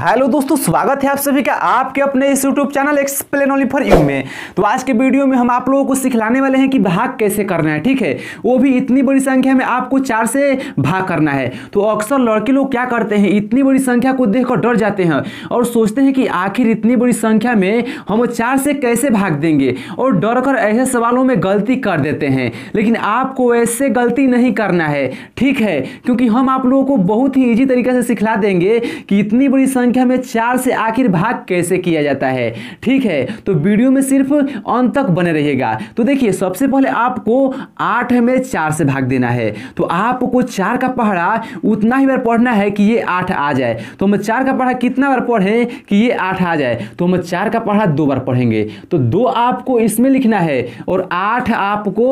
Hello दोस्तों, स्वागत है आप सभी का आपके अपने इस YouTube channel explain only for you में। तो आज के वीडियो में हम आप लोगों को सिखलाने वाले हैं कि भाग कैसे करना है, ठीक है, वो भी इतनी बड़ी संख्या में। आपको 4 से भाग करना है। तो अक्सर लड़के लोग क्या करते हैं, इतनी बड़ी संख्या को देखकर डर जाते हैं और सोचते हैं कि आखिर इतनी बड़ी संख्या में हम 4 से कैसे भाग देंगे, और डर कर ऐसे सवालों में गलती कर देते हैं। लेकिन आपको ऐसे गलती नहीं करना है, ठीक है, क्योंकि हम आप लोगों को बहुत ही ईजी तरीके से सिखला देंगे कि इतनी बड़ी संख्या में 4 से आखिर भाग कैसे किया जाता है, ठीक है। तो वीडियो में सिर्फ अंत तक बने रहिएगा। तो देखिए, सबसे पहले आपको 8 में 4 से भाग देना है। तो आपको 4 का पहाड़ा उतना ही बार पढ़ना है कि ये 8 आ जाए। तो हम 4 का पहाड़ा कितना बार पढ़े कि ये 8 आ जाए। तो हम 4 का पहाड़ा 2 बार पढ़ेंगे। तो 2 आपको इसमें लिखना है और 8 आपको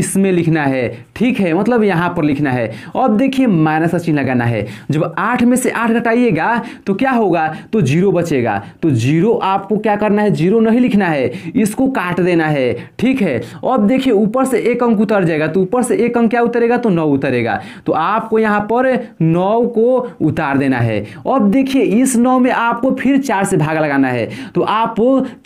इसमें लिखना है, ठीक है, मतलब यहाँ पर लिखना है। अब देखिए, माइनस का चिन्ह लगाना है। जब 8 में से 8 घटाइएगा तो क्या होगा, तो 0 बचेगा। तो 0 आपको क्या करना है, 0 नहीं लिखना है, इसको काट देना है, ठीक है। अब देखिए, ऊपर से एक अंक उतर जाएगा। तो ऊपर से एक अंक क्या उतरेगा, तो 9 उतरेगा। तो आपको यहाँ पर 9 को उतार देना है। अब देखिए, इस 9 में आपको फिर 4 से भाग लगाना है। तो आप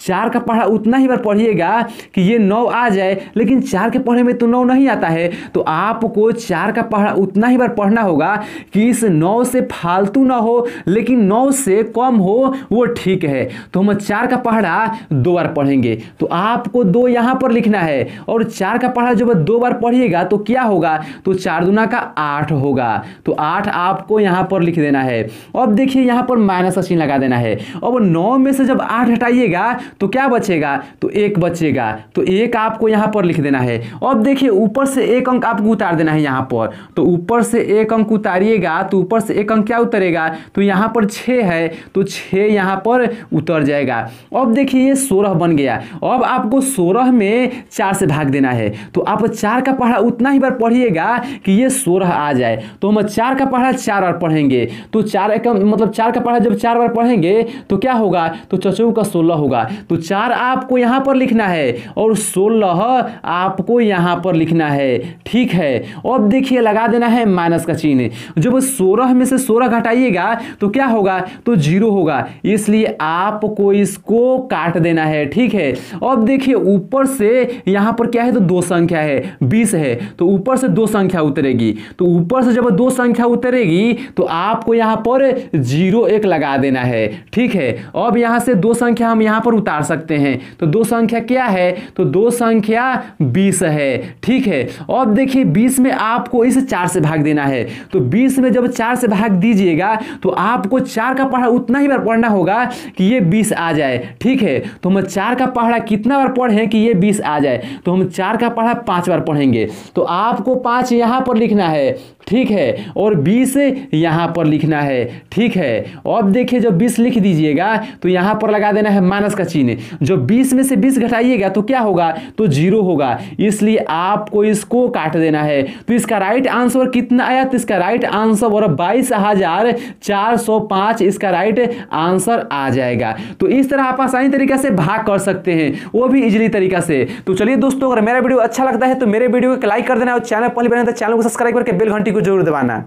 4 का पहाड़ा उतना ही बार पढ़िएगा कि ये 9 आ जाए। लेकिन 4 के पहाड़े में तो 9 नहीं आता है। तो आपको 4 का पहाड़ा उतना ही बार पढ़ना होगा कि इस 9 से फालतू ना हो, लेकिन 9 से कम हो वो ठीक है। तो हम 4 का पहाड़ा 2 बार पढ़ेंगे। तो आपको 2 यहाँ पर लिखना है और 4 का पहाड़ा जब 2 बार पढ़िएगा तो क्या होगा, तो 4 दूना का 8 होगा। तो 8 आपको यहाँ पर लिख देना है। अब देखिए, यहाँ पर माइनस का चिन्ह लगा देना है। अब 9 में से जब 8 हटाइएगा तो क्या बचेगा, तो 1 बचेगा। तो 1 आपको यहाँ पर लिख देना है। अब देखिए, ऊपर से एक अंक आपको उतार देना है यहाँ पर। तो ऊपर से एक अंक उतारिएगा। तो ऊपर से एक अंक क्या उतरेगा, तो यहाँ पर 6 है। तो 6 यहाँ पर उतर जाएगा। अब देखिए, ये 16 बन गया। अब आपको 16 में 4 से भाग देना है। तो आप 4 का पहाड़ा उतना ही बार पढ़िएगा कि ये 16 आ जाए। तो हम 4 का पहाड़ा 4 बार पढ़ेंगे। तो 4 का पहाड़ा जब 4 बार पढ़ेंगे तो क्या होगा, तो 4 चौका 16 होगा। तो 4 आपको यहाँ पर लिखना है और 16 आपको यहाँ पर लिखना है, ठीक है। अब देखिए, लगा देना है माइनस का चिन्ह। जब 16 में से 16 घटाइएगा तो क्या होगा, तो 0 होगा। इसलिए आपको इसको काट देना है, ठीक है। अब देखिए, ऊपर से यहाँ पर क्या है, तो 2 संख्या है, 20 है। तो ऊपर से 2 संख्या उतरेगी। तो ऊपर से जब 2 संख्या उतरेगी तो आपको यहाँ पर 0 1 लगा देना है, ठीक है। अब यहाँ से 2 संख्या हम यहाँ पर उतार सकते हैं। तो 2 संख्या क्या है, तो 2 संख्या 20 है, ठीक है। अब देखिए, 20 में आपको इसे 4 से भाग देना है। तो 20 में जब 4 से भाग दीजिएगा तो आपको 4 का पहाड़ा उतना ही बार पढ़ना होगा कि ये 20 आ जाए, ठीक है। तो हम 4 का पहाड़ा कितना बार पढ़ें कि ये 20 आ जाए, तो हम 4 का पहाड़ा 5 बार पढ़ेंगे। तो आपको 5 यहाँ पर लिखना है, ठीक है, और 20 यहाँ पर लिखना है, ठीक है। अब देखिए, जब 20 लिख दीजिएगा तो यहाँ पर लगा देना है माइनस का चिन्ह। जब 20 में से 20 घटाइएगा तो क्या होगा, तो 0 होगा। इसलिए आपको इसको काट देना है। तो इसका राइट आंसर कितना आया, तो इसका राइट आंसर 22,405 इसका राइट आंसर आ जाएगा। तो इस तरह आप आसानी तरीके से भाग कर सकते हैं, वो भी इजीली तरीका से। तो चलिए दोस्तों, अगर मेरा वीडियो अच्छा लगता है तो मेरे वीडियो को लाइक कर देना और चैनल पर पहली बार आए तो चैनल को सब्सक्राइब करके बेल घंटी को जरूर दबाना।